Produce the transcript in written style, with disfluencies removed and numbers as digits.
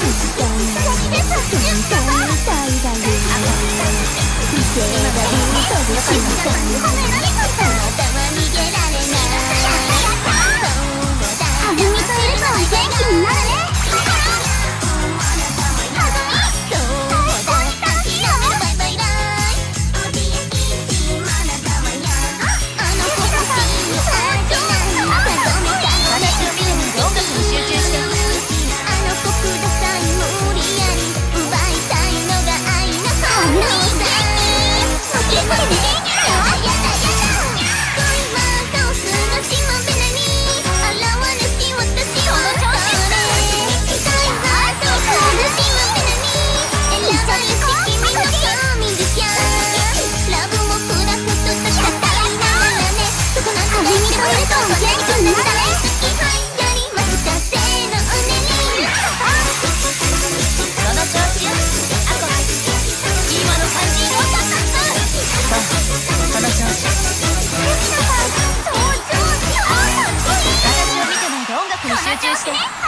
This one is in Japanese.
集中して。